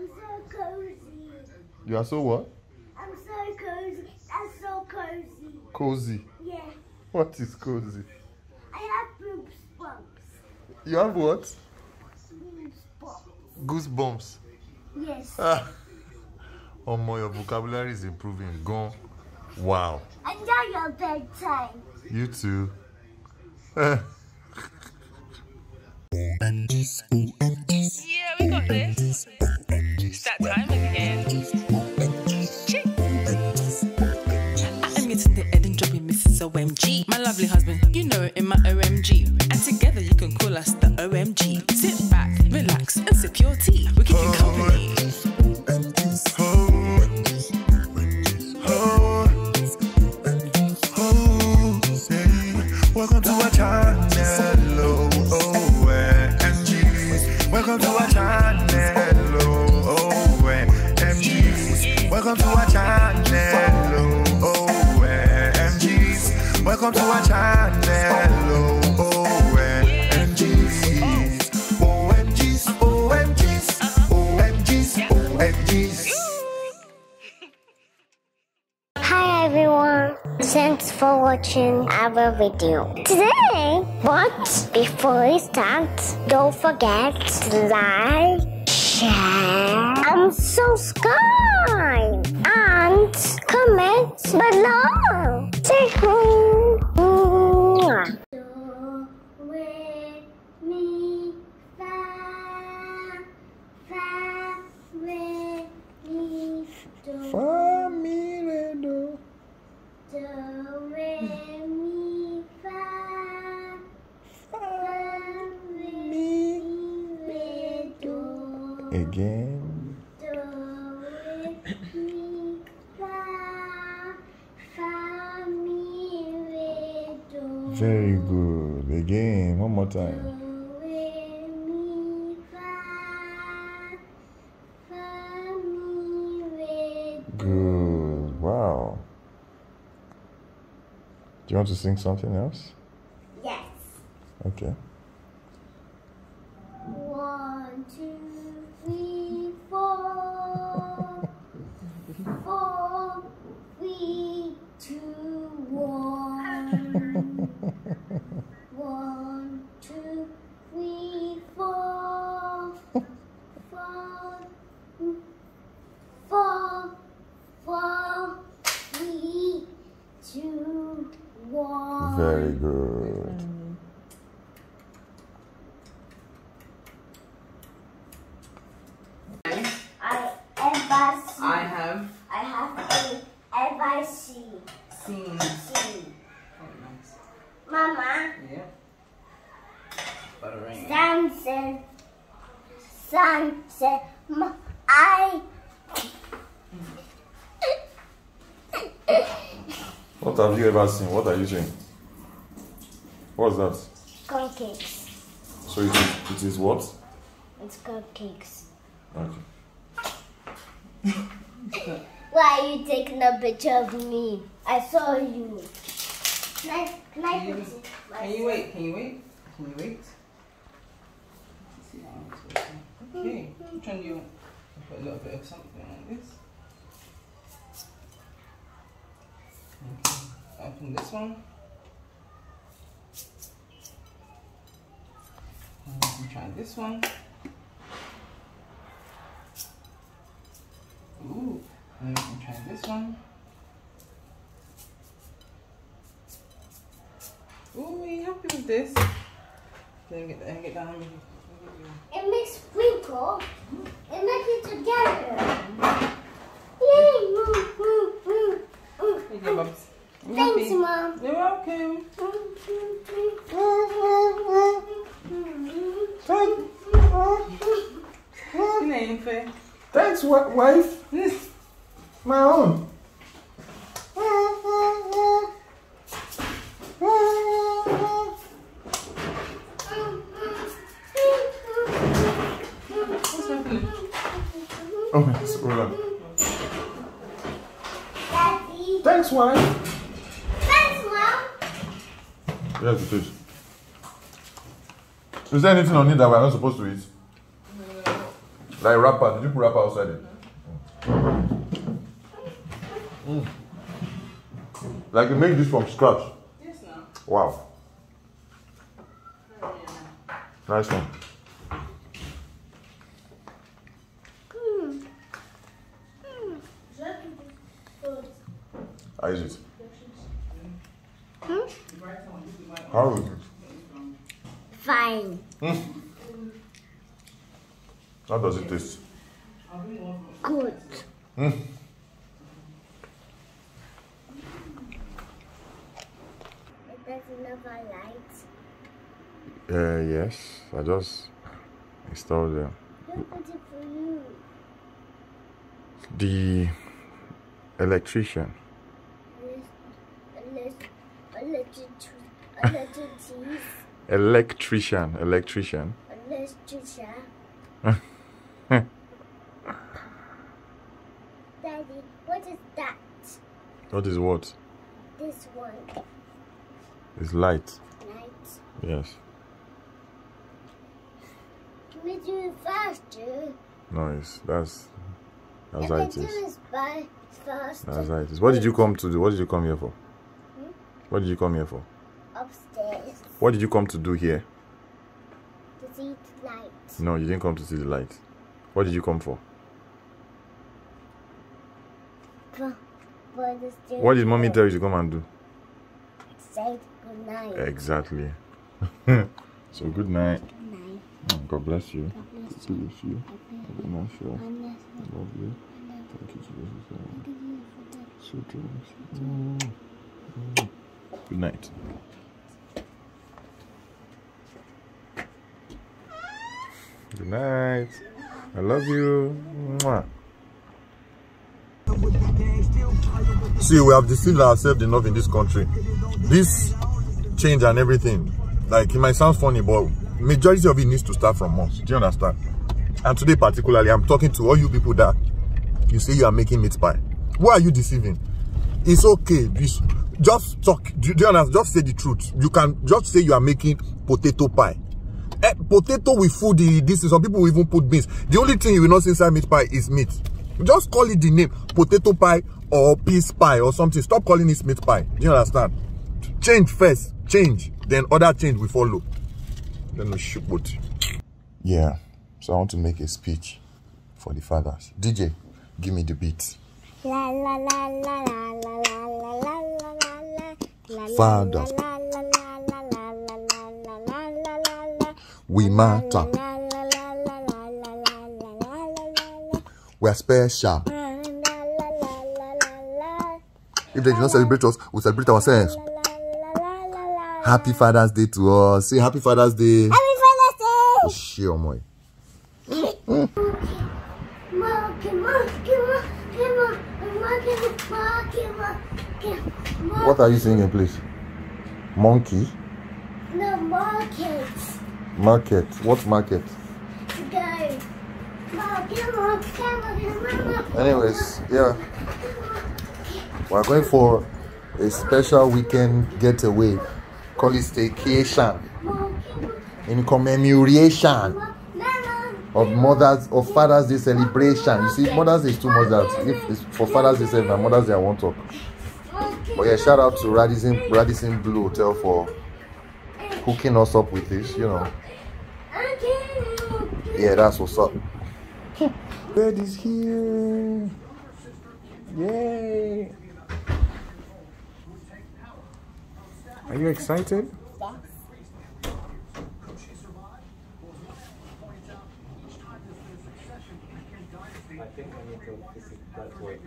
I'm so cozy. You are so what? I'm so cozy. That's so cozy. Cozy? Yeah. What is cozy? I have goosebumps. You have what? Goosebumps. Goosebumps? Yes. Oh my, your vocabulary is improving. Gone. Wow. Enjoy your bedtime. You too. Yeah, we got this. It's that time again. I am getting the head and dropping Mrs. OMG. My lovely husband, you know it in my OMG. And together you can call us the OMG. Sit back, relax, and sip your tea. We keep you company. Welcome to our channel. OMGs, OMGs, OMGs, OMGs, OMGs. Hi everyone, thanks for watching our video today. But before we start, don't forget to like, share, and subscribe, and comment below. Say hi. Do, re, mi, fa, re, mi, do. Fa, mi, re, do. Do, re, mi, fa, mi, re, do. Again. Very good. Again, one more time. Good. Wow. Do you want to sing something else? Yes. Okay. 1, 2, 3, 4. 4, 3, 2, 1. 1, 2, 3, 4. 4, 4, 4, 3, 2, 1. Very good. I have ever seen. Oh, nice. Mama. Yeah. Sunset, I. What have you ever seen? What are you saying? What's that? Cupcakes. So it is what? It's cupcakes. Okay. Why are you taking a picture of me? I saw you. Can you wait? Okay, which one do you want? Put a little bit of something like this. Okay, open this one. And we can try this one. Ooh, and we can try this one. Ooh, are you happy with this? Then get down. It makes sprinkle. It makes it together. Yay! Thanks, Mom. You're welcome. Your name, Faye. Thanks, wife. My own. Oh, yes, Ola. Daddy. Thanks, wife. Thanks, Mom. Yes, it is. Is there anything on it that we're not supposed to eat? No. Like wrapper. Did you put wrapper outside it? Mm. Like you make this from scratch? Yes, no. Wow. Oh, yeah. Nice one. Mm. Mm. How is it? Hmm? How is it? Fine. Mm. How does it taste? Good. Mm. Does it love our light? Yes, I just installed them. Who put it for you? The electrician. Electrician. Daddy, what is that? What is what? This one. It's light. Light? Yes. Can we do it faster? Nice. That's how it is. That's how it is. What did you come to do? What did you come here for? Hmm? What did you come here for? Upstairs. What did you come to do here? To see the light. No, you didn't come to see the light. What did you come for? What did mommy tell you to come and do? Said good night. Exactly. So good night. Good night. Oh, God bless you. God bless you. Bless you. God bless you. I love you. Thank you, Jesus. So good. Good night. Good night. I love you. Mwah. See, we have deceived ourselves enough in this country. This change and everything, like, it might sound funny, but majority of it needs to start from us. Do you understand? And today particularly, I'm talking to all you people that you say you are making meat pie. Why are you deceiving? It's okay. Just talk. Do you understand? Just say the truth. You can just say you are making potato pie. Potato with food, this is, some people even put beans. The only thing you will not see inside meat pie is meat. Just call it the name, potato pie or peas pie or something. Stop calling it meat pie. Do you understand? Change first, change, then other change will follow. Then we shoot both. Yeah, so I want to make a speech for the fathers. DJ, give me the beat. Father, we matter. We're special. If they do not celebrate us, we celebrate ourselves. Happy Father's Day to us. Say Happy Father's Day. Happy Father's Day. Sure, boy. What are you singing, please? Monkey? No, market. Market. What market? Go. Anyways, yeah, we're going for a special weekend getaway. Call it staycation in commemoration of Father's Day celebration. You see, Mother's Day is too much. That if it's for Father's Day celebration, Mother's Day I won't talk. But yeah, shout out to Radisson Blu Hotel for hooking us up with this. You know, yeah, that's what's up. Bird is here. Yay. Are you excited?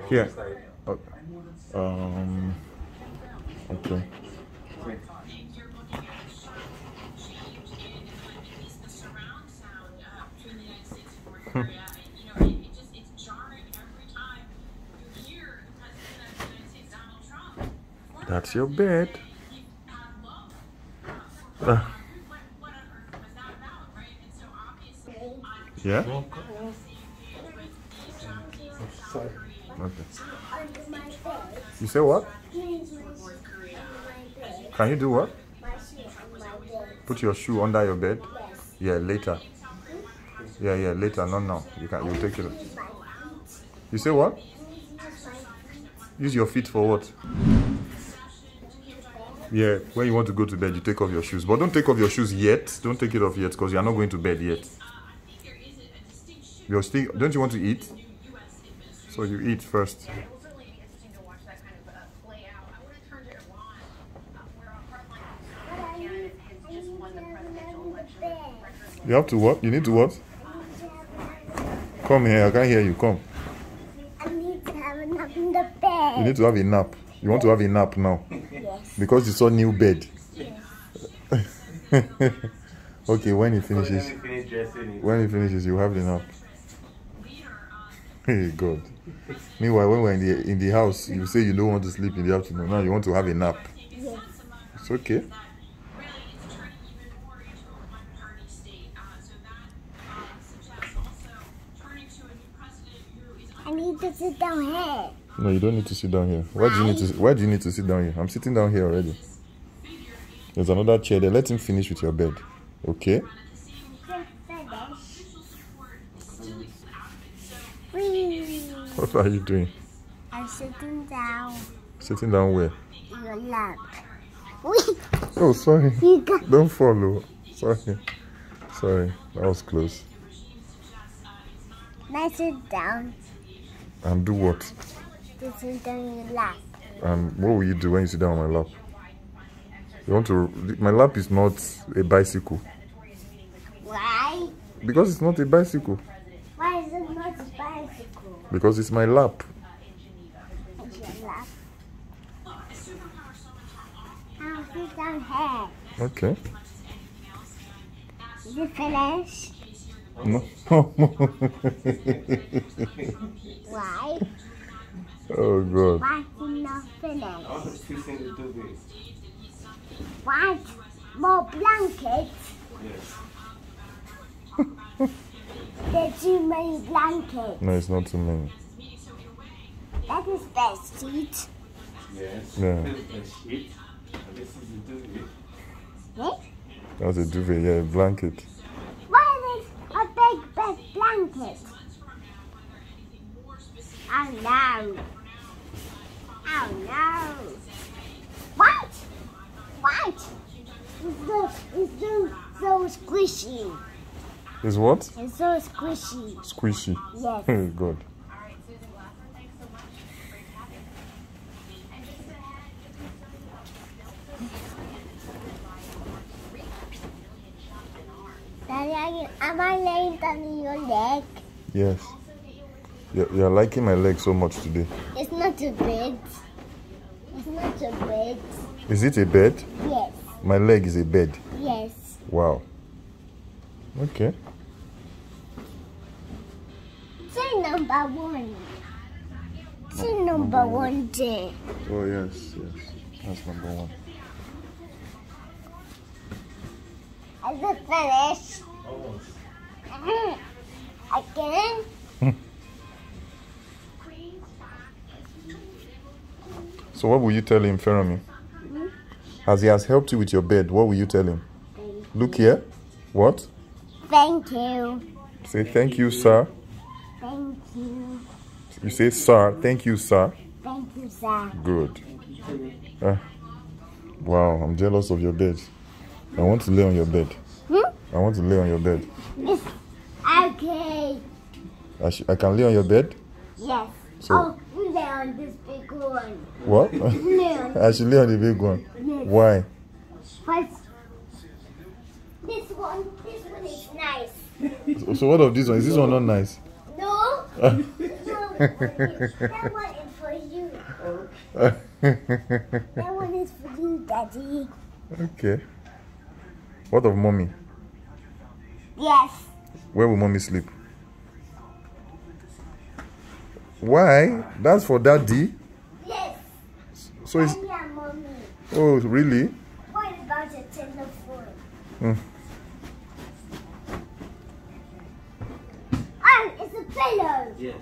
Yes. Here. Okay. That's your bed. Yeah? Oh, sorry. Okay. You say what? Can you do what? Put your shoe under your bed? Yeah, later. Yeah, yeah, later, not now. You can, you'll take it. You say what? Use your feet for what? Yeah, when you want to go to bed, you take off your shoes. But don't take off your shoes yet. Don't take it off yet, because you're not going to bed yet. You're still, don't you want to eat? So you eat first. You have to what? You need to what? Come here, I can't hear you. Come. I need to have a nap in the bed. You need to have a nap. You want to have a nap now? Yes. Because you saw new bed. Yes. Okay, when it finishes. When it finishes, you have the nap. Hey God. Meanwhile, when we're in the house, you say you don't want to sleep in the afternoon. Now you want to have a nap. Yes. It's okay. I need to sit down here. No, you don't need to sit down here. Why do you need to sit down here? I'm sitting down here already. There's another chair there. Let him finish with your bed. Okay? What are you doing? I'm sitting down. Sitting down where? In your lap. Oh, sorry. Don't follow. Sorry. Sorry. That was close. Let's sit down. And do what? To sit down in your lap. And what will you do when you sit down on my lap? You want to? My lap is not a bicycle. Why? Because it's not a bicycle. Why is it not a bicycle? Because it's my lap. It's your lap. I'll sit down here. Okay. Is it finished? No. Why? Oh God. Why not finish? Why more blankets? Yes. There's too many blankets. No, it's not too many. That is best sheet. Yes. Yeah. What? That's a duvet. Yeah, a blanket. Blanket. Oh no. Oh no. What? What? It's so squishy. It's what? It's so squishy. Squishy. Yes. Very good. Am I laying down in your leg? Yes. You're liking my leg so much today. It's not a bed. It's not a bed. Is it a bed? Yes. My leg is a bed? Yes. Wow. Okay. Say number one. Say number one day. Oh, yes, yes. That's number one. Is it finished? Almost. Again? So what will you tell him, Ferami? Mm-hmm. As he has helped you with your bed, what will you tell him? Look here. What? Thank you. Say thank you, sir. Thank you. You say sir. Thank you, sir. Thank you, sir. Good. Wow, I'm jealous of your bed. I want to lay on your bed. I want to lay on your bed. Yes. Okay. I can lay on your bed? Yes. So. Oh, you lay on this big one. What? I should lay on the big one. Yes. Why? First, this one is nice. So what of this one? Is this one not nice? No. No. That one is for you. That one is for you, Daddy. Okay. What of mommy? Yes. Where will mommy sleep? Why? That's for daddy? Yes. So it's... and mommy. Oh, really? What about the telephone? Mm. Oh, it's a pillow. Yes.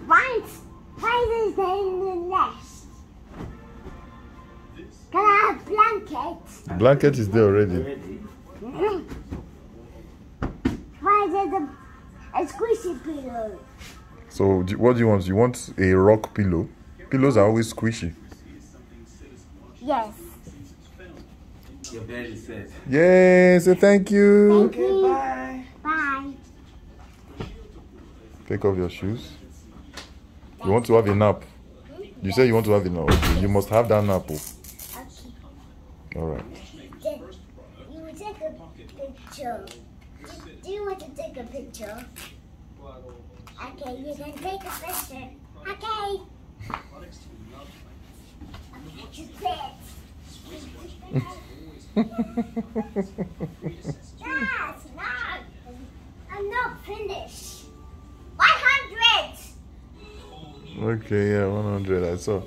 Right. Why is it in the nest? Can I have blanket? Blanket is there already. get a squishy pillow. So what do you want? You want a rock pillow? Pillows are always squishy. Yes. Your bed is set. Yay, so thank you. Thank you. Bye. Bye. Take off your shoes. You want to have a nap. You say you want to have a nap. Okay. You must have that nap. Okay. Alright. You will take a picture. Do you want to take a picture? Okay, you can take a picture. Okay. That's not. I'm not finished. 100. Okay, yeah, 100. I saw.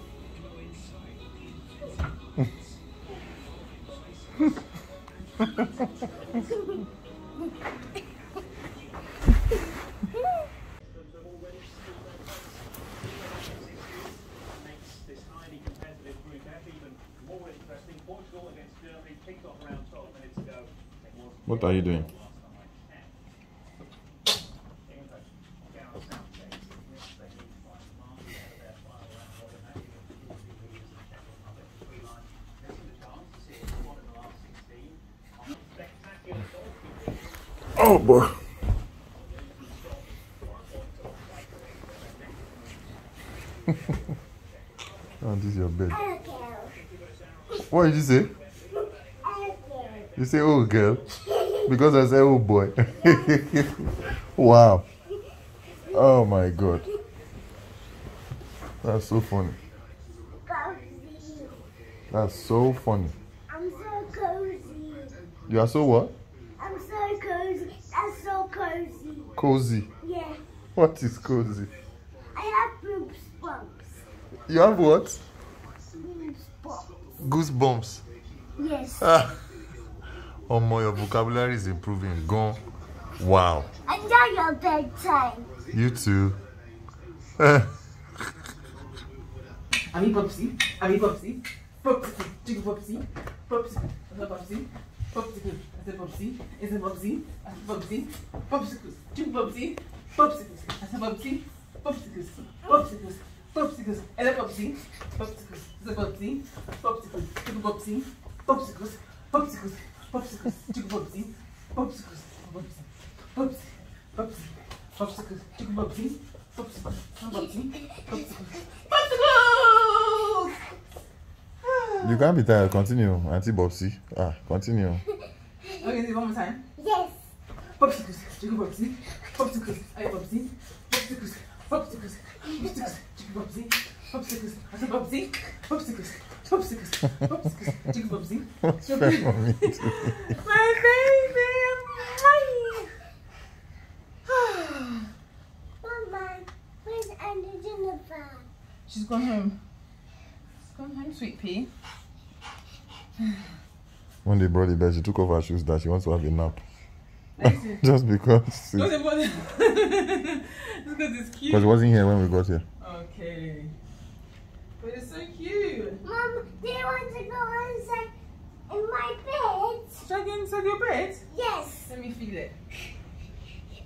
What are you doing? Oh boy. Oh, this is your bed. What did you say? You say, oh girl. Because I said, oh boy. Wow. Oh my God. That's so funny. That's so funny. I'm so cozy. You are so what? I'm so cozy. That's so cozy. Cozy? Yeah. What is cozy? I have goosebumps. You have what? Goosebumps. Goosebumps? Yes. Ah. Oh my, your vocabulary is improving. Gone. Wow. Enjoy your bedtime. You too. Are you Popsy? Are you Popsy? Popsy. Do you Popsy? Popsy. Is it Popsy? Popsy. Is it Popsy? Is it Popsy? Popsy. Popsy. Do you Popsy? Popsy. Is it Popsy? Popsy. Popsy. Popsy. Is it Popsy? Popsy. Is it Popsy? Popsy. Do you Popsy? Popsy. Popsy. Popsicles, chicken popsy, popsicles, popsy, popsy, popsy, popsicles, chicken popsy, popsicles, popsy, popsicles, popsicles! You can't be tired, continue, Auntie Bobsy. Ah, continue. Okay, do it one more time? Yes! Popsicles, chicken popsy, popsicles, I popsy, popsicles, popsicles, popsicles, chicken popsy, popsicles, I say popsy, popsicles. Popsicles, popsicles, chicken popsy. What's your baby? My baby, I'm Mama, where's Auntie Jennifer? She's gone home. She's gone home, sweet pea. When they brought the bed, she took off her shoes that she wants to have a nap. Just because. It's because it's cute. Because she wasn't here when we got here. Okay. But it's so cute. Mom, do you want to go inside in my bed? Should I go inside your bed? Yes. Let me feel it.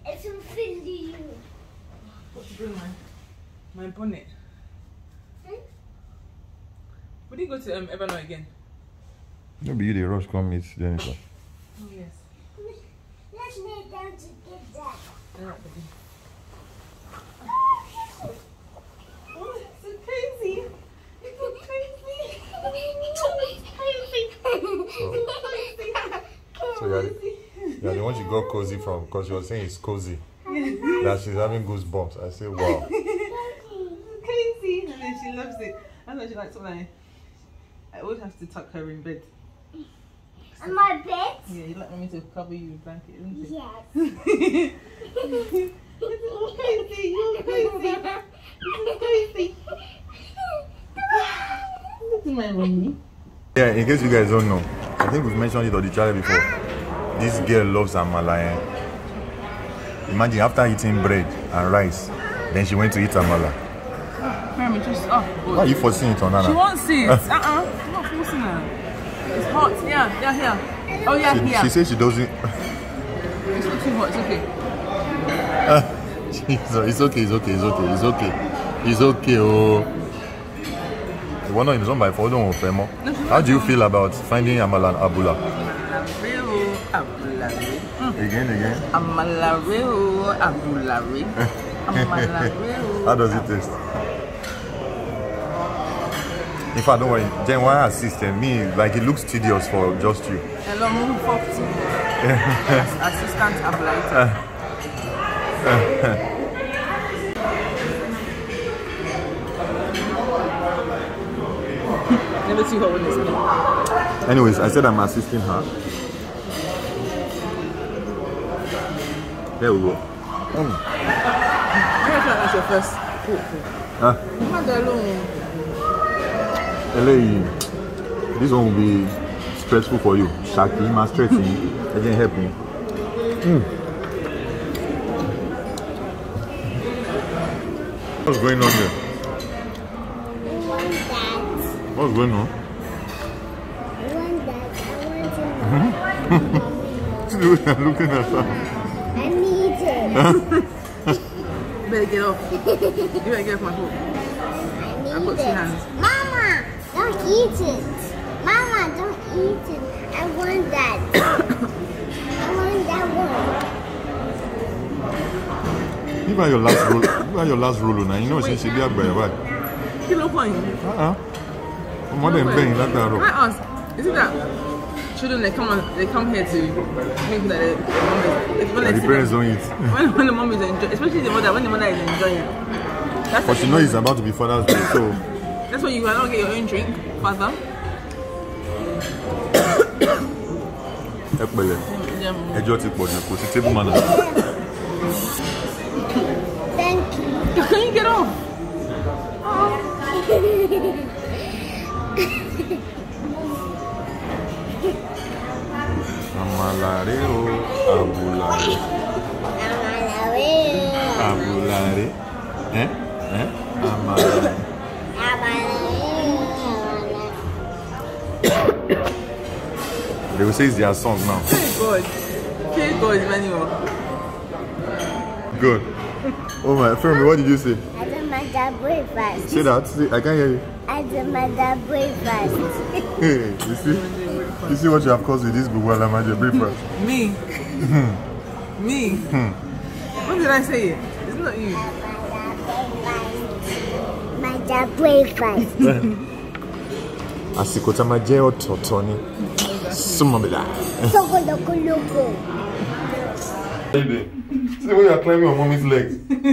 It's will feel you. I've got to bring my bonnet. Hmm? Would you go to Evernote again? Maybe you the rush come meet Jennifer. Oh yes. Let's meet down to get that. Alright, buddy. So you're the one she got cozy from, because she was saying it's cozy. That she's having goosebumps. I say, wow. It's crazy. And then she loves it. I know she likes it when I always have to tuck her in bed. And my bed? Yeah, you like me to cover you with blanket, isn't it? Yes. It's all crazy. You're crazy. It's crazy. Look at my mommy. Yeah, in case you guys don't know, I think we've mentioned it on the channel before. This girl loves amala. Imagine after eating bread and rice, then she went to eat amala. Mary, just, oh, why are you forcing it on Anna? She wants it. I'm not forcing her. It's hot. Yeah, yeah, here. Oh, yeah, here. She says she doesn't. It's not too hot. It's okay. It's okay, it's okay, it's okay, it's okay. It's okay, oh. One is on my phone, don't offer more. How do you feel about finding Amala and Abula? Again. Amalare, Abulare. Amalare. How does it taste? In fact, don't worry, then why assist me? Like, it looks tedious for just you. Hello, move for yes, assistant applied. Let me see her one. Anyways, I said I'm assisting her. There we go. That's your first. Huh? This one will be stressful for you. Shaki, my stretching, it didn't help me. What's going on here? I want that. What's going on? I want that. I want that. Looking at her. I need it. Better get off. You better get off my food. I've got two hands. Mama! Don't eat it. Mama, don't eat it. I want that. I want that one. You buy your last roll. You buy your last roll now. You know she should be a boy, right? Kilo coin. More than paying that roll. I ask, is it that children they come here to think that the parents don't eat. When the mom is enjoying, especially the mother, when the mother is enjoying. That's but you know it's about to be Father's Day, so. That's why you cannot get your own drink, father. Thank you. Can you get off? Amalare. Amalare. They will say it's their song now. Thank God. Thank God, Emmanuel. Good. Oh my, Femi, what did you say? I don't mind that breakfast. Say that. Say, I can't hear you. I don't mind that breakfast. Hey, you see what you have caused with this Google and your breakfast? Me. Me. What did I say? It's not you. My dad breakfast. Asikota majeo totoni. Sumabila. Baby, see when you are climbing on mommy's legs. Which we?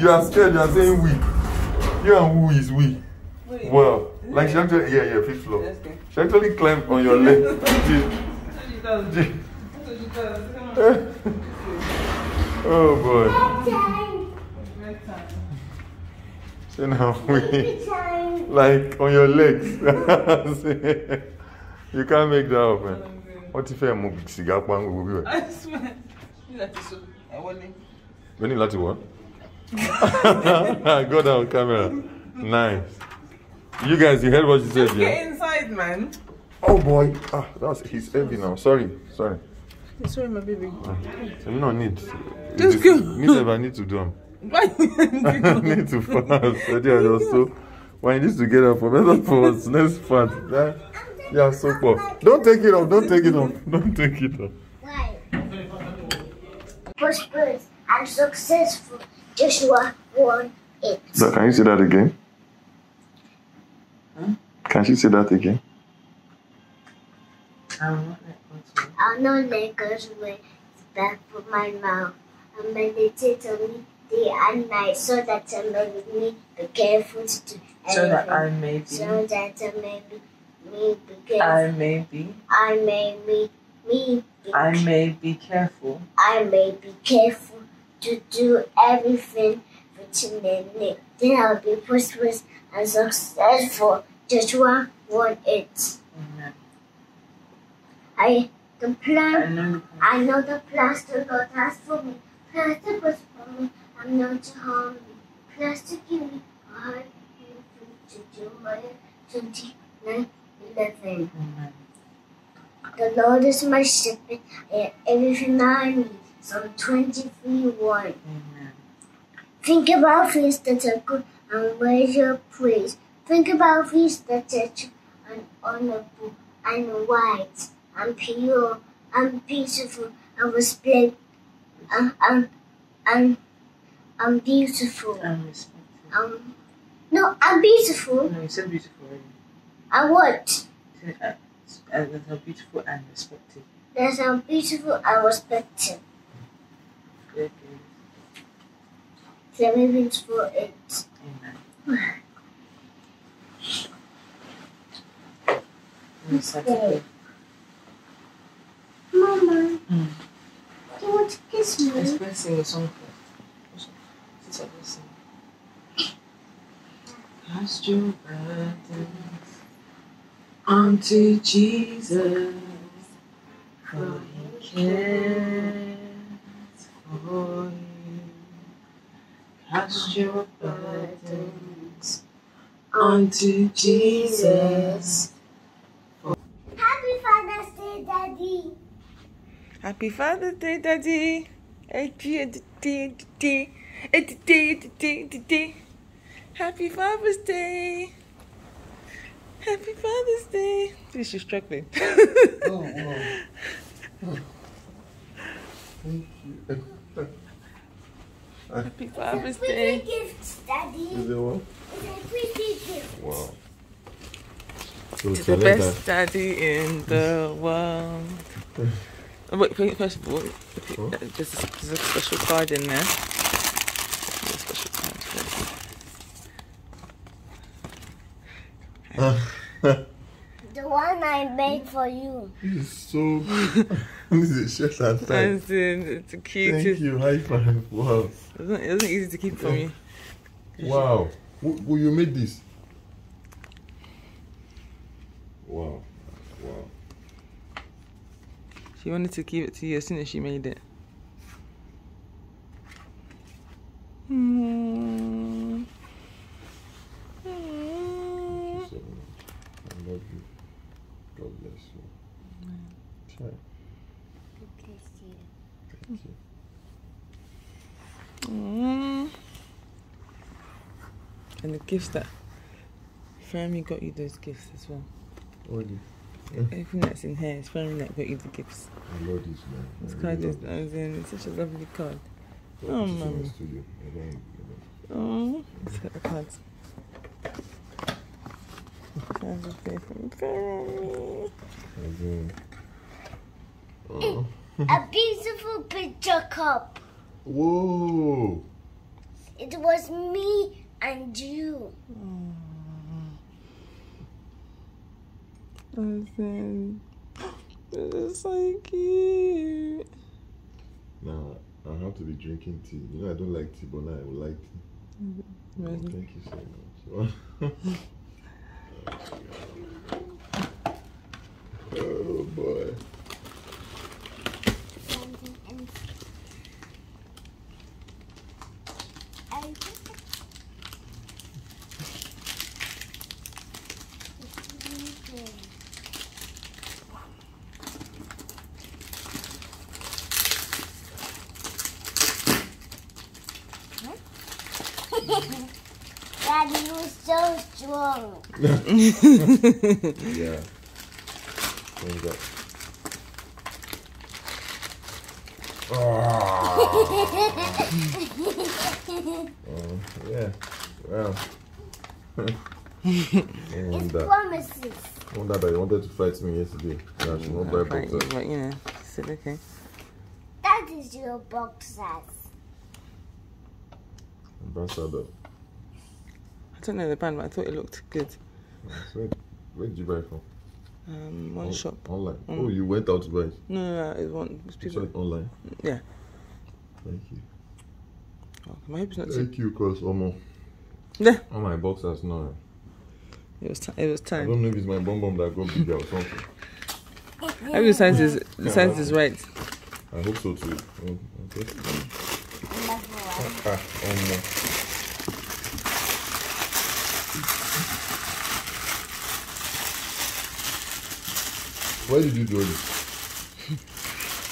You are scared. You are saying we. You and who is we? Well, like she actually, yeah, fifth floor. Okay. She actually climbed on your leg. Oh boy. So now we like on your legs. You can't make that up, man. What if I move a cigar? I swear. When you like to what? Go down camera. Nice. You guys, you heard what you said, yeah? Get inside, man. Oh boy. Ah, he's heavy now. Sorry. Sorry, my baby. No need. Just go. Need to do them. Why? Need to fast. Also, why need to get up for better for us? Let's fast. Yeah, so cool. Don't take it off, don't take it off. Why? Prosperous and successful. Joshua 1:8. So can you say that again? Huh? Can she say that again? I'll not let God's way back from my mouth and meditate on me day and night so that I may be careful to do anything. I may be careful to do everything within the name. Then I'll be prosperous and successful. Joshua 1:8. Amen. I know the plans the Lord has for me. Plans to prosper me and not to harm me. Plans to give me a heart to do my 29:11. The Lord is my shepherd, and everything I need. So 23:1. Think about fees that are good and measure praise. Think about fees that are true and honorable and wise and pure and beautiful and respectful and beautiful. And respectful. No, I'm beautiful. No, you said beautiful already. And what? That are beautiful and respected. That are beautiful and respected. Okay. Philippians 4:8. Amen. Okay. Mama, do you want to kiss me? Let's first sing a song first. What's that first song? Cast your burdens unto Jesus, for He cares for you. Cast your burdens unto Jesus. Happy Father's Day, Daddy. Happy Father's Day. Happy Father's Day. This is struggling. Oh, wow. Oh. Thank you. Happy Father's Day. It's a pretty gift, Daddy. Is it what? It's a pretty gift. Wow. So it's the best daddy in the world. Wait, first of all, oh. There's a special card in there. Special card first. The one I made for you. This is so good. This is just a time. It's cute. Thank you, high five. Wow. It wasn't easy to keep for me. Wow. Well, you made this? Wow. Wow. She wanted to give it to you as soon as she made it. Mm. Thank you so much. I love you. God bless you. God bless you. Thank you. Mm. And the gifts that Fermi got you, those gifts as well. Already. Yeah. Everything that's in here is funny that got you the gifts. I love this, man. This card really is it's such a lovely card. But oh, Mum. Oh, let's get the cards. That's a play from Ferrari. Oh. A beautiful picture cup. Whoa. It was me and you. Oh. This is so cute. Now I have to be drinking tea. You know I don't like tea, but now I would like tea. Really? Oh, thank you so much. Oh boy. Daddy, you were so strong. Yeah. Oh. Yeah. Wow. It's promises. I wonder that you wanted to fight me yesterday. Yeah, she's not that boxer. But you know, it's okay. That is your boxers. Ambassador. I don't know the brand, but I thought it looked good. So where did you buy it from? One shop. Online. Oh, you went out to buy it? No, it wasn't. People. It's like online. Yeah. Thank you. Oh, I hope it's not thank you, cause Omo. Yeah. Oh, my box has no. It was time. I don't know if it's my bum bum that got bigger or something. I hope the size is right. I hope so too. Okay. Why did you do this?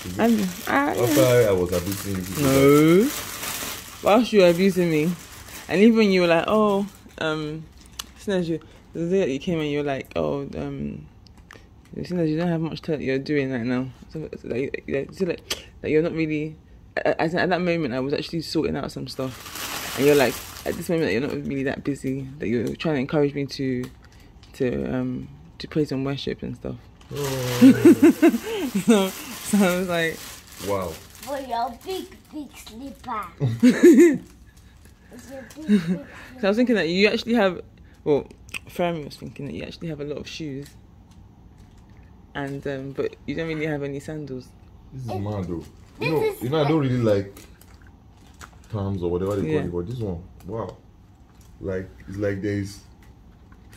Is it? After I was abusing you. No. Whilst you were abusing me. And even you were like, oh, the day that you came and you were like, oh, it seems like you don't have much that you're doing right now. So you're not really. At that moment, I was actually sorting out some stuff, and you're like, at this moment, you're not really that busy. That you're trying to encourage me to praise and worship and stuff. Oh. so I was like, wow. For your big slipper. So I was thinking that you actually have. Well, Fermi was thinking that you actually have a lot of shoes. And but you don't really have any sandals. This is mad though. You know I don't really like Tams or whatever they call it, but this one, wow. Like it's like there is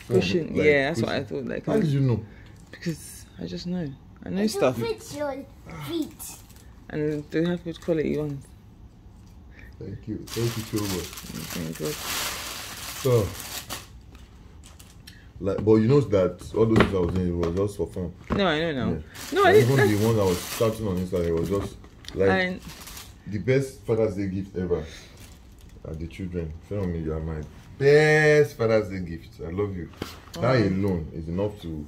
cushion. Like, yeah, that's cushion. What I thought. Like, how did you know? Because I just know. I know stuff. Fit your feet. And they have good quality ones. Thank you. Thank you so much. Thank God. So like, but you know that all those things I was doing was just for fun. No, I know now. Yeah. No, I didn't. Even the one I was starting on Instagram, it was just like the best Father's Day gift ever. And the children, tell me you are my best Father's Day gift. I love you. Oh. That alone is enough to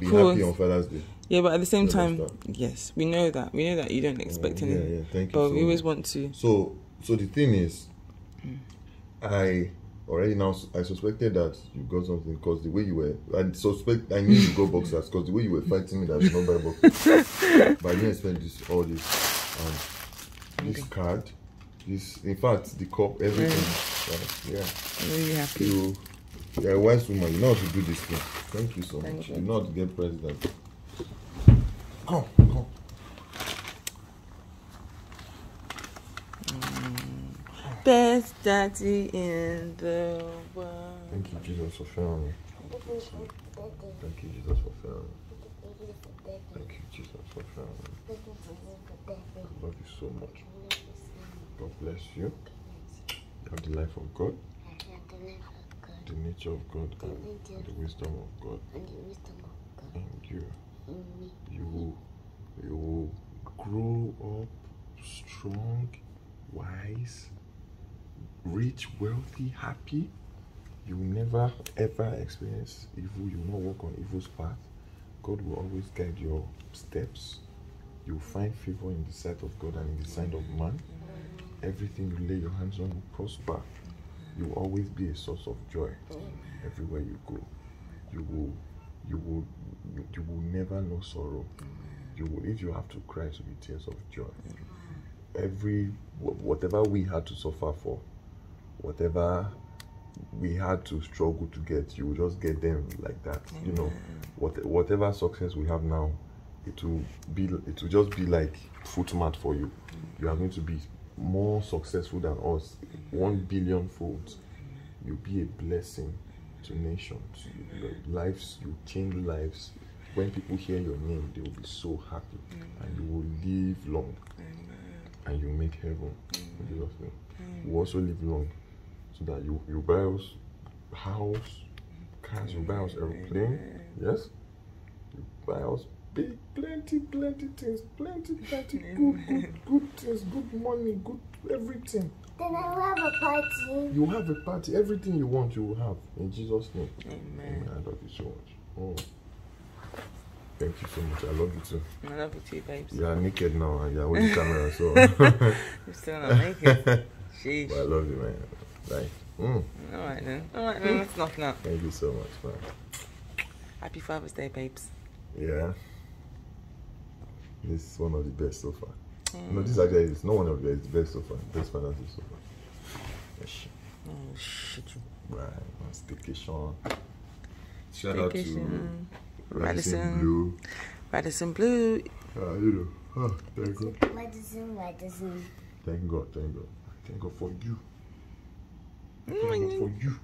be happy on Father's Day. Yeah, but at the same time, yes, we know that. We know that you don't expect anything. Yeah, thank you. But so we always want to. So the thing is, I suspected that you got something because the way you were, I knew you got boxers because the way you were fighting me that I should not buy boxers. But I didn't expect this card, in fact, the cup, everything. Yeah. I'm really happy. You're a wise woman, you know how to do this thing. Thank you so much. You know how to get president. Come. Best daddy in the world. Thank you, Jesus, for failing me. Thank you, Jesus, for failing me. Thank you, Jesus, for failing me. I love you so much. God bless you. You have the life of God, the nature of God, and the wisdom of God. And you will grow up strong, wise, rich, wealthy, happy. You will never ever experience evil. You will not walk on evil's path. God will always guide your steps. You will find favor in the sight of God and in the sight of man. Everything you lay your hands on will prosper. You will always be a source of joy everywhere you go. You will never know sorrow. If you have to cry, it will be tears of joy. Whatever we had to suffer for, whatever we had to struggle to get, you will just get them like that. Amen. You know, whatever success we have now, it will just be like footmat for you. You are going to be more successful than us, 1 billion fold. You'll be a blessing to nations. You change lives. When people hear your name, they will be so happy, and you will live long, and you make heaven. You also live long. So that you buy us house, cars, you buy us airplane, yes? You buy us big, plenty things, plenty, good things, good money, good everything. Then I will have a party. You have a party, everything you want you will have, in Jesus' name. Amen. I love you so much. Oh. Thank you so much. I love you too. I love you too, babes. You are naked now and you are with the camera, so. You're still not naked. Sheesh. But I love you, man. Like, Alright then. Alright then, that's enough now. Thank you so much, man. Happy Father's Day, babes. Yeah. This is one of the best so far. No, this idea is not one of the best. It's the best so far. Best Father's Day so far. Oh, shit. Oh, shit. Right. Staycation. Shout out to Radisson Blu. You know. Oh, thank God. Radisson. Thank God for you. I thank God for you.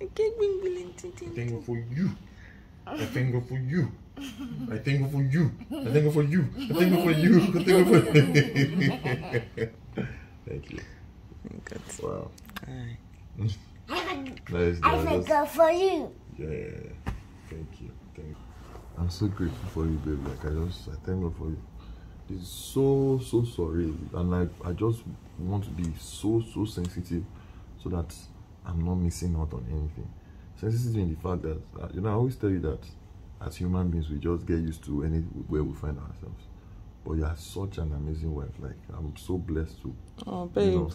Thank you. Good. Wow. Alright. I thank God for you. Yeah. Thank you. I'm so grateful for you, baby. Like I thank God for you. It's so surreal, and like I just want to be so sensitive so that I'm not missing out on anything. Sensitive in the fact that, you know, I always tell you that as human beings we just get used to anywhere we find ourselves. But you are such an amazing wife. Like, I'm so blessed to. Oh, babe. You know,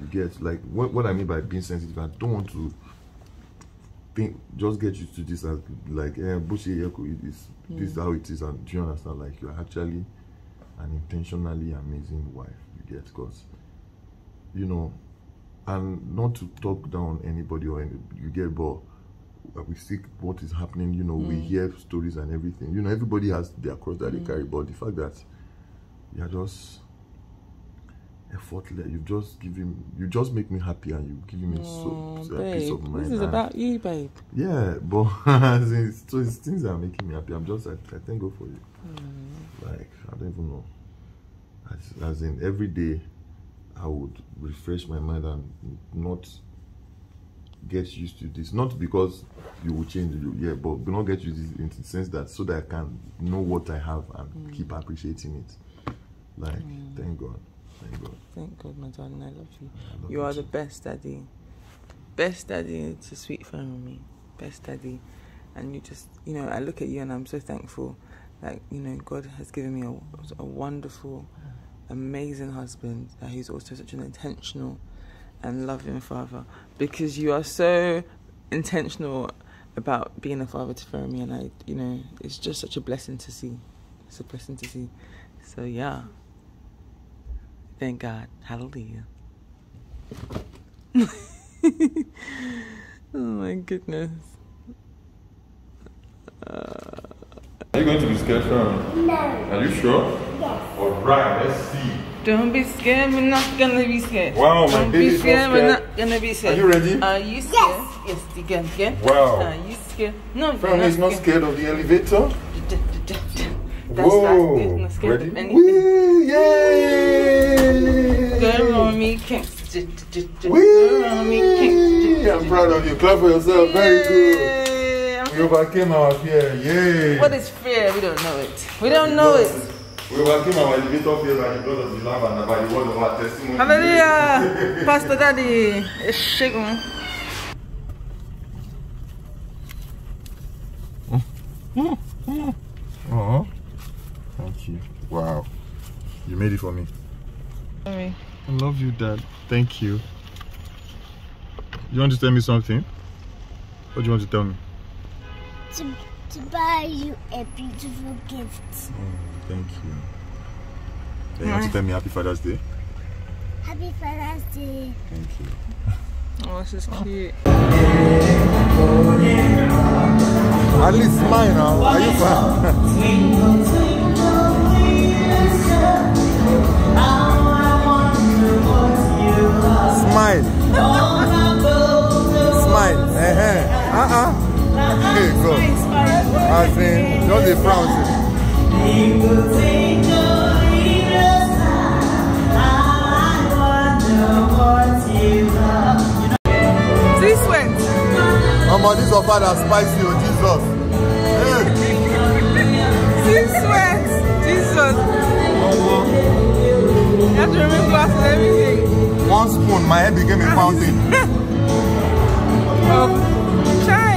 you get like what I mean by being sensitive. I don't want to think, just get used to this as like, Bushi Eko, this is how it is. And do you understand? Like, you are actually an intentionally amazing wife. You get, because you know, and not to talk down anybody or any, you get, but we see what is happening. You know, we hear stories and everything. You know, everybody has their cross that they carry, but the fact that you are just effortless, you just make me happy, and you give me babe, peace of mind. This is about you, babe. Yeah, but so it's things that are making me happy. I'm just I thank God for you. Like, I don't even know. As in, every day I would refresh my mind and not get used to this. Not because you will change, but not get used to this in the sense that so that I can know what I have and keep appreciating it. Like, thank God. Thank God. Thank God, my darling. I love you. I love you are too. The best daddy. Best daddy to sweet family. Best daddy. And you just, you know, I look at you and I'm so thankful. Like, you know, God has given me a wonderful, amazing husband. That he's also such an intentional and loving father, because you are so intentional about being a father to Fermi, and I, you know, it's just such a blessing to see. It's a blessing to see. So yeah, thank God. Hallelujah. Oh my goodness. Are you going to be scared, Fermi? No. Are you sure? Yes. All right, let's see. Don't be scared, we're not gonna be scared. Wow, my baby's scared. We're not gonna be scared. Are you ready? Are you scared? Yes, you can get. Wow. Are you scared? No, Fermi's not scared of the elevator. Whoa. He's not scared of anything. Whee! Yay! Go, mommy, kicks. Go, mommy, kicks. I'm proud of you. Clap for yourself. Very good. We overcame our fear. Yay! What is fear? We don't know it. We don't know it. We welcome our elevator fears by the blood of the Lamb and by the word of our testimony. Hallelujah! Pastor Daddy, it's shaking. Oh, thank you. Wow. You made it for me. Sorry. I love you, Dad. Thank you. You want to tell me something? What do you want to tell me? To buy you a beautiful gift. Thank you. You want to tell me Happy Father's Day? Happy Father's Day. Thank you. Oh, this is cute. At least smile now. Are you fine? Smile. Smile. Okay, go. As in, don't be proud. He will take your leaders now. I wonder what he loves. This went. Mama, this of father spicy, oh Jesus. This went. Jesus. You have to remove glass and everything. One spoon, my head became a fountain. Try.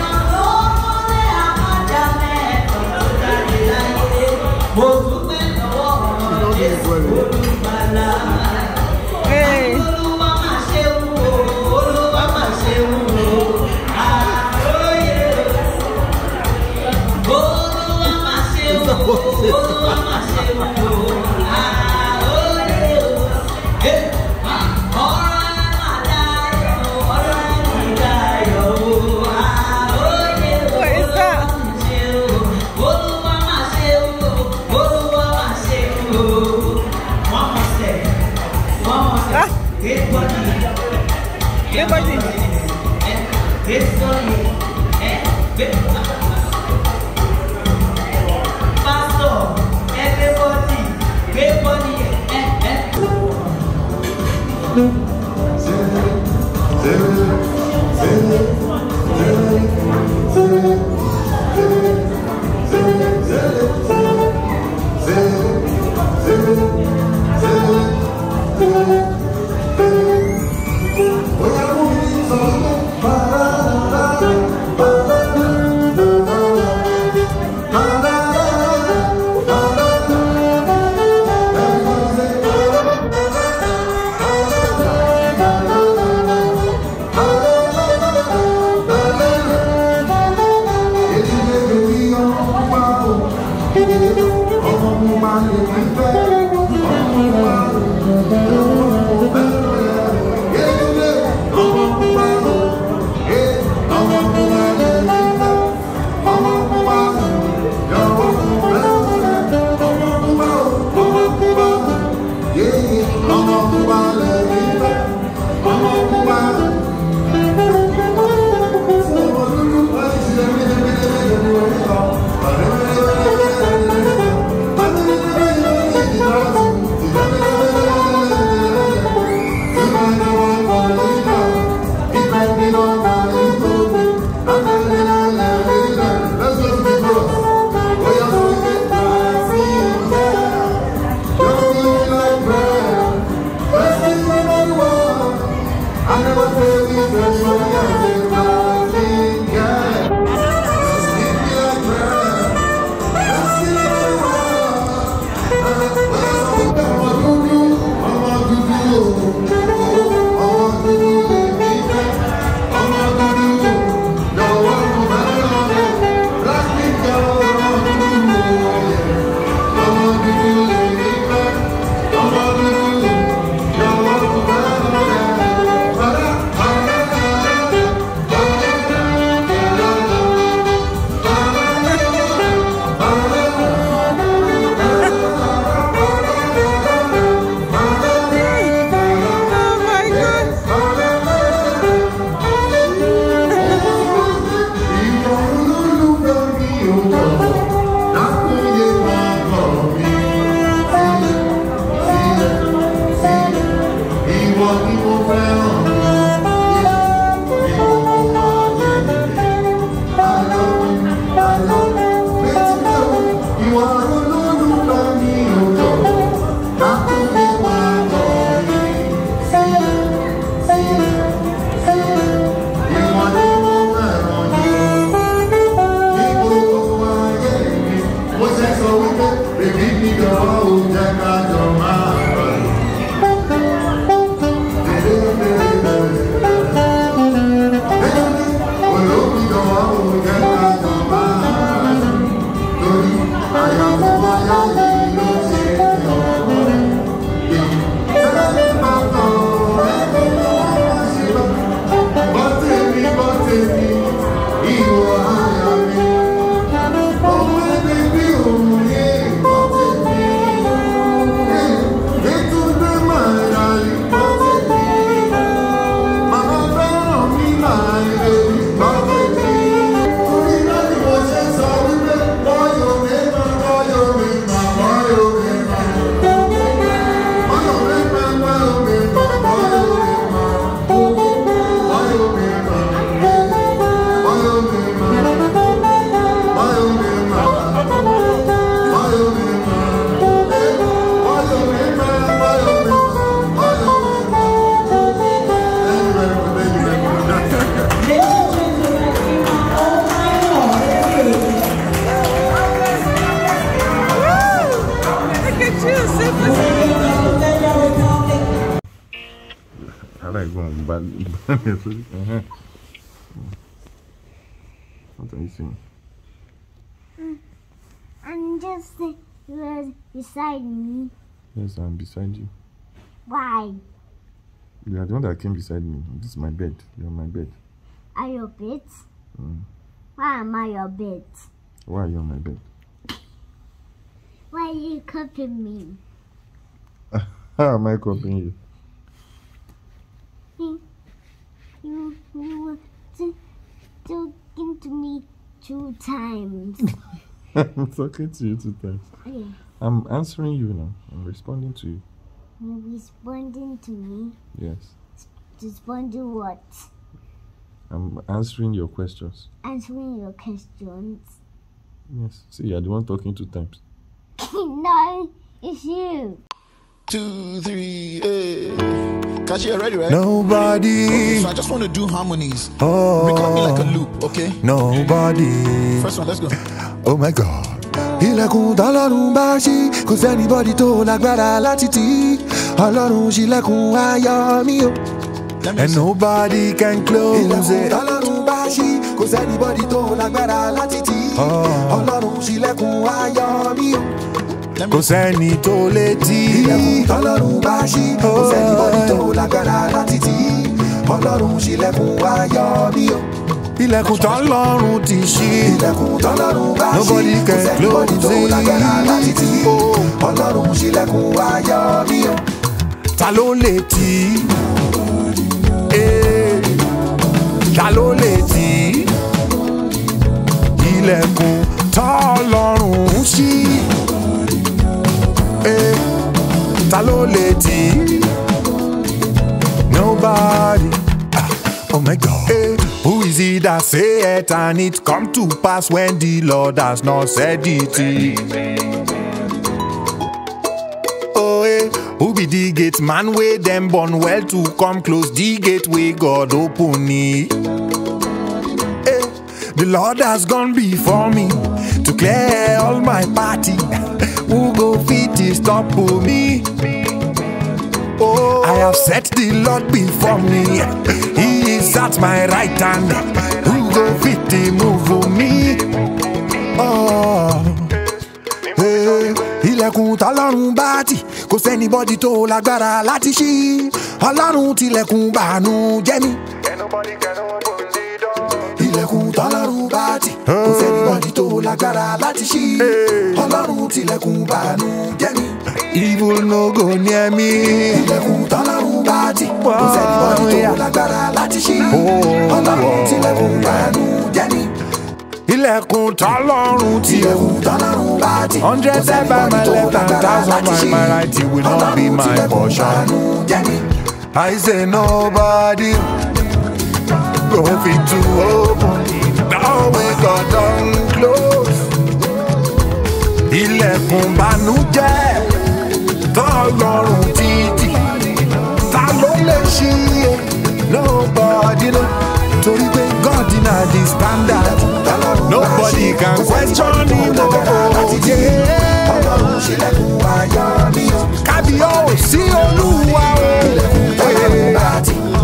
Pastor, everybody, What are you saying? I'm just saying you were beside me. Yes, I'm beside you. Why? You are the one that came beside me. This is my bed. You are my bed. Are your bed? Why am I your bed? Why are you on my bed? Why are you copying me? How am I copying you? You were talking to me 2 times. I'm talking to you 2 times. Okay. I'm answering you now. I'm responding to you. You're responding to me? Yes. Responding what? I'm answering your questions. Answering your questions? Yes. See, you're the one talking 2 times. No, it's you. 2, 3, 8. Cause you're ready, right? Nobody. So I just want to do harmonies. Oh, record me like a loop, okay? Nobody. First one, let's go. Oh my God. Ilẹ̀kùn t'Ọlọ́run bá ṣí, kò s'anybody tó lágbára láti tì. Ọlọ́run ṣílẹ̀kùn ayọ̀ mi o, and nobody can close it. Ilẹ̀kùn t'Ọlọ́run bá ṣí, kò s'anybody tó lágbára láti tì. Ọlọ́run sílẹ̀kùn ayọ̀ mi kò sẹ́ni tó lè tì ilẹ̀kùn tọ́lọ́run bá ṣí kò sẹ́ni tó lágbára láti tì Ọlọ́run sílẹ̀kùn ayọ̀ mi ilẹ̀kùn tọ́lọ́run ti ṣí ilẹ̀kùn tọ́lọ́run bá ṣí nobody can close it Ọlọ́run sílẹ̀kùn ayọ̀ mi ta ló lè tì ta ló lè tì ilẹ̀kùn tọ́lọ́run ṣí ta ló lè tì nobody oh my God who is it that say it and it come to pass when the Lord has not said it oh who be the gate man wey dem born well to come close the gate wey God open it the Lord has gone before me to clear all my party who go fit stop me I have set the Lord before me he is at my right hand who go fit the move for me ilẹ̀kùn tọ́lọ́run bá tì kò sẹ́nibọ́dì tó lágbára láti ṣí Ọlọ́run tilẹ̀kùn bàánú jẹ́ mi ilẹ̀kùn tọ́lọ́run bá tì kò sẹ́nibọ́dì tó lágbára láti ṣí Ọlọ́run tilẹ̀kùn bàánú jẹ́ mi Evil no go near me. Ilẹ̀kùn tọ́lọ́run bá tì, kò sẹ́nibọ́dì tó lágbára láti ṣí. Ọlọ́run tilẹ̀kùn bàánú jẹ́ mi. Ilẹ̀kùn tọ́lọ́run ti. Ilẹ̀kùn tọ́lọ́run bá tì, kò sẹ́nibọ́dì tó lágbára láti ṣí. 100 by my left and 1000 by my right, it will not be my portion. I say nobody go fit to open. Now we got down close. Ilẹ̀kùn bànújẹ́. Tọ́lọ́run ti tì ta ló lè ṣí e nobody no torí pé God na the standard nobody can question him o Ọlọ́run ṣílẹ̀kùn ayọ̀ mi kábíyèsí Olúwa o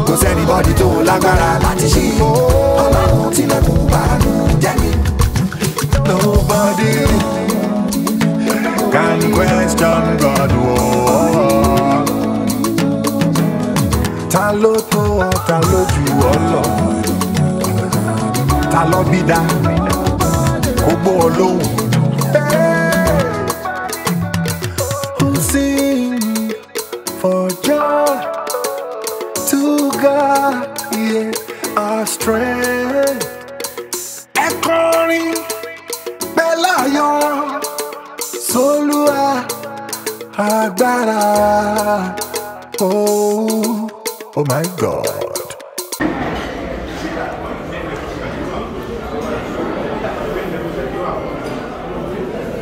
kò sẹ́nibọ́dì tó lágbára láti ṣí Ọlọ́run tilẹ̀kùn bàánú jẹ́ mi nobody can question God oh. Ta ló tó ọ, ta ló jù ọ lọ ta ló bí dá kó gbọ́ ọ lóhùn who sing for joy to God yeah, our strength ẹ kọrin pẹ̀lú ayọ̀ Olúwa agbára oh my God you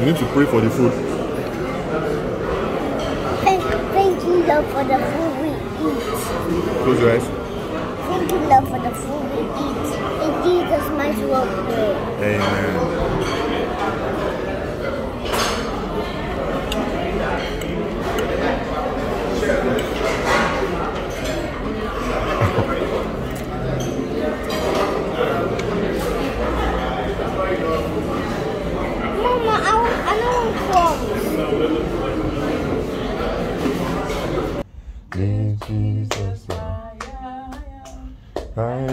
need to pray for the food thank you Lord for the food we eat close your eyes thank you Lord for the food we eat in Jesus mighty name pray amen Jesus, in Jesus' name. Amen.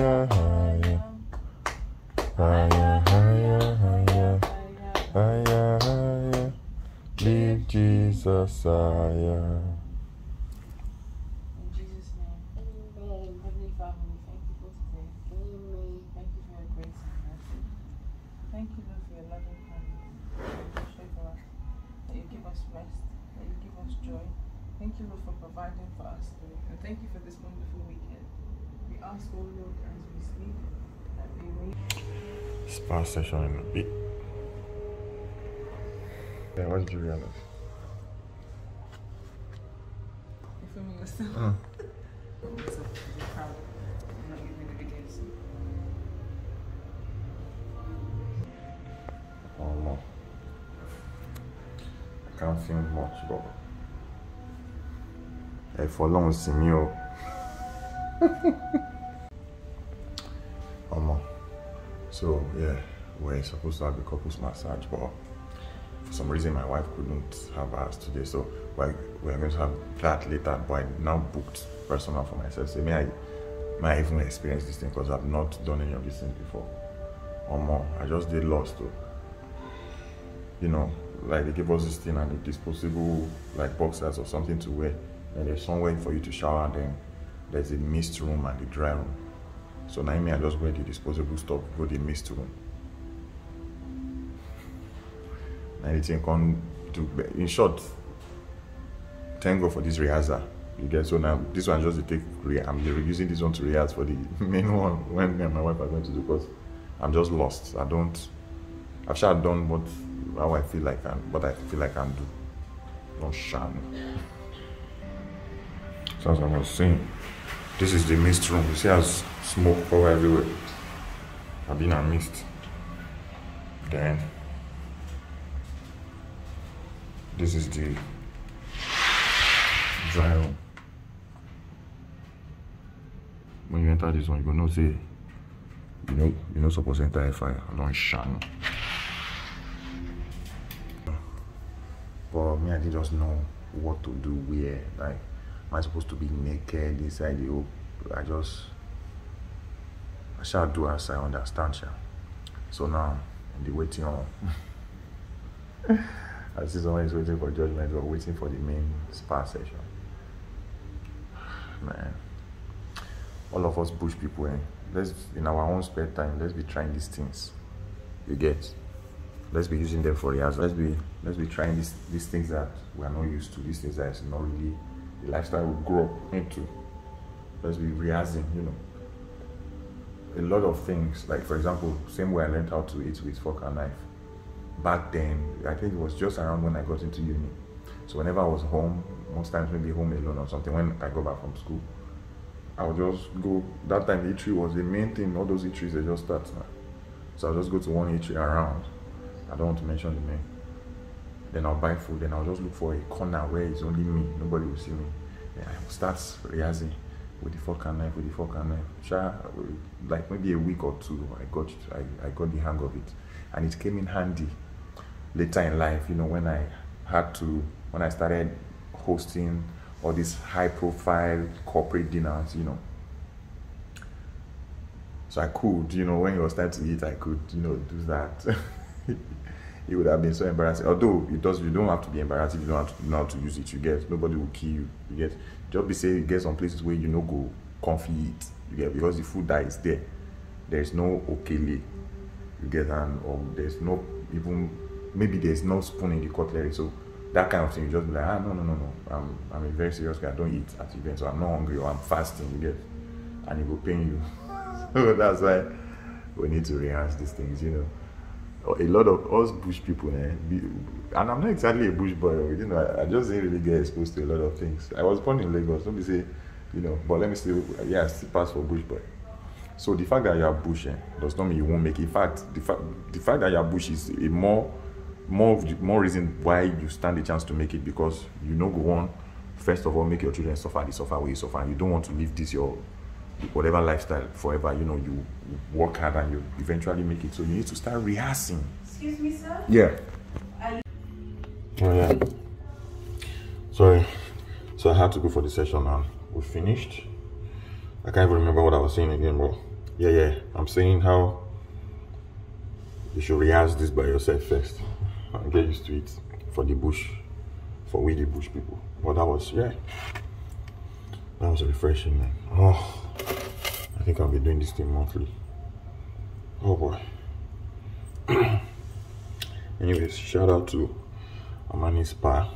Heavenly Father, we thank you for today. Amen. Thank you for your grace and mercy. Thank you, Lord, for your loving kindness. Thank you for us. That you give us rest. That you give us joy. Thank you, Lord, for providing for us. And thank you for this wonderful weekend. We ask, O Lord, as we sleep, that we may. Spa session in a bit. Yeah, what did you realize? Filming yourself. So you're proud. I'm not giving the videos. Oh no. I can't film much, but hey, for long see me. Oh no. So yeah, we're supposed to have a couples massage, but for some reason my wife couldn't have ours today, so we're going to have that later. But I now booked personal for myself, so may I might even experience this thing, because I've not done any of these things before or more. I just did lost though, you know, like they gave us this thing and a disposable like boxers or something to wear, and there's somewhere for you to shower, and then there's a mist room and a dry room. So now I just wear the disposable stuff, go the mist room. And the thing can do, in short, thank God for this rehearsal. You get, so now this one just to take, I'm using this one to rehearse for the main one when me and my wife are going to do, because I'm just lost. I don't, I've sure done what how I feel like and what I feel like I can do. Don't sham. So as I was saying, this is the mist room. You see as smoke cover everywhere. I've been a mist. Then this is the dry room. When you enter this one, you gonna say, you know, supposed to enter a fire. I don't shine. But me, I didn't just know what to do where. Like, am I supposed to be naked inside the open? I shall do as I understand, shall. So now, in the waiting on. I see someone is waiting for judgment or waiting for the main spa session. Man, all of us bush people, eh? Let's, in our own spare time, let's be trying these things. You get? Let's be using them for years. Let's be trying these things that we are not used to. These things that is not really the lifestyle we grow up into. Let's be rehearsing, you know. A lot of things, like for example, same way I learned how to eat with fork and knife. Back then, I think it was just around when I got into uni. So whenever I was home, most times maybe home alone or something, when I go back from school, I would just go. That time the eatery was the main thing. All those eateries, they just start now. So I'll just go to one eatery around. I don't want to mention the name. Then I'll buy food, then I'll just look for a corner where it's only me, nobody will see me. Then I will start rehearsing with the fork and knife, Like maybe a week or two, I got the hang of it. And it came in handy later in life, you know, when I started hosting all these high-profile corporate dinners, you know. So I could, you know, when it was time to eat, I could, you know, do that. It would have been so embarrassing. Although you don't have to be embarrassed if you don't have to know how to use it. You get, nobody will kill you. You get, just be saying you get some places where you know go comfy eat. You get, because the food that is there, there is no okele. You get, and or there's no even maybe there's no spoon in the cutlery. So that kind of thing, you just be like, ah, no. I'm a very serious guy. I don't eat at events, so I'm not hungry or I'm fasting. You get, and it will pain you. So that's why we need to rehearse these things, you know. A lot of us bush people, and I'm not exactly a bush boy, you know, I just didn't really get exposed to a lot of things. I was born in Lagos, don't be say, you know, but let me say, yeah, I still pass for bush boy. So the fact that you are bush does not mean you won't make it. In fact, the fact that you are bush is a more reason why you stand a chance to make it, because you know go on, first of all, make your children suffer, they suffer where you suffer, and you don't want to live this your whatever lifestyle forever, you know. You work hard and you eventually make it, so you need to start rehearsing. Excuse me, sir? Yeah. Oh, yeah. Sorry. So I had to go for the session and we finished. I can't even remember what I was saying again, but yeah. I'm saying how you should rehearse this by yourself first and get used to it for the bush, for we the bush people. But that was, yeah. That was refreshing, man. Oh. I think I'll be doing this thing monthly. Oh boy. Anyways, shout out to Amani Spa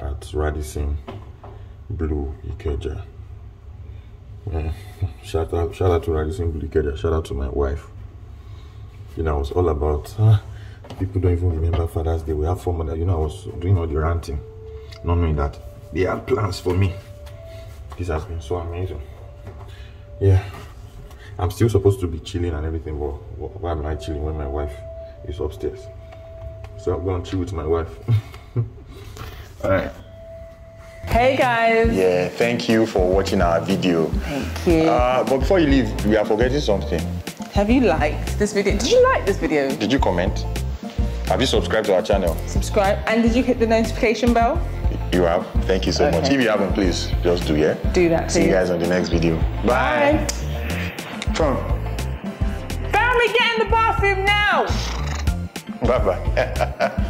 at Radisson Blu Ikeja. Yeah. Shout out to Radisson Blu Ikeja. Shout out to my wife. You know, I was all about people don't even remember Father's Day. We have 4 months. You know, I was doing all the ranting, not knowing that they had plans for me. This has been so amazing. Yeah, I'm still supposed to be chilling and everything, but why am I chilling when my wife is upstairs? So I'm going to chill with my wife. All right. Hey guys. Yeah, thank you for watching our video. Thank you. But before you leave, we are forgetting something. Have you liked this video? Did you like this video? Did you comment? Have you subscribed to our channel? Subscribe. And did you hit the notification bell? You have. Thank you so much. If you haven't, please just do do that. See you guys on the next video. Bye. Family, get in the bathroom now. Bye bye.